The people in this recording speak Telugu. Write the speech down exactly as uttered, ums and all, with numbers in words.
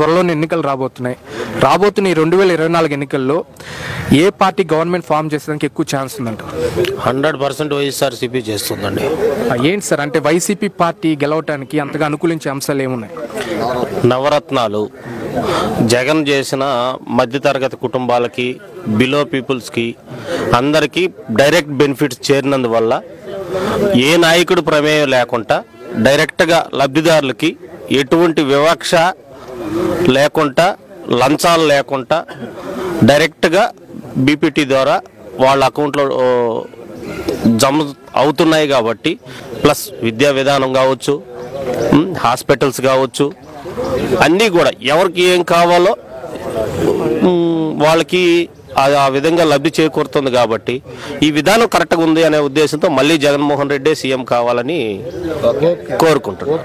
త్వరలోని ఎన్నికలు రాబోతున్నాయి రాబోతున్న ఈ రెండు వేల ఇరవై నాలుగు ఎన్నికల్లో ఏ పార్టీ గవర్నమెంట్ ఫామ్ చేసేదానికి ఎక్కువ ఛాన్స్ ఉందంట? హండ్రెడ్ పర్సెంట్ వైఎస్ఆర్సీపీ చేస్తుందండి. ఏంటి సార్ అంటే వైసీపీ పార్టీ గెలవటానికి అంతగా అనుకూలించే అంశాలు ఏమున్నాయి? నవరత్నాలు జగన్ చేసిన మధ్యతరగతి కుటుంబాలకి, బిలో పీపుల్స్కి అందరికీ డైరెక్ట్ బెనిఫిట్స్ చేరినందువల్ల ఏ నాయకుడు ప్రమేయం లేకుండా డైరెక్ట్గా లబ్ధిదారులకి ఎటువంటి వివక్ష లేకుండా, లంచాలు లేకుండా డైరెక్ట్గా బీపీటీ ద్వారా వాళ్ళ అకౌంట్లో జమ అవుతున్నాయి. కాబట్టి ప్లస్ విద్యా విధానం కావచ్చు, హాస్పిటల్స్ కావచ్చు, అన్నీ కూడా ఎవరికి ఏం కావాలో వాళ్ళకి ఆ విధంగా లబ్ధి చేకూరుతుంది. కాబట్టి ఈ విధానం కరెక్ట్గా ఉంది అనే ఉద్దేశంతో మళ్ళీ జగన్మోహన్ రెడ్డి సీఎం కావాలని కోరుకుంటున్నాను.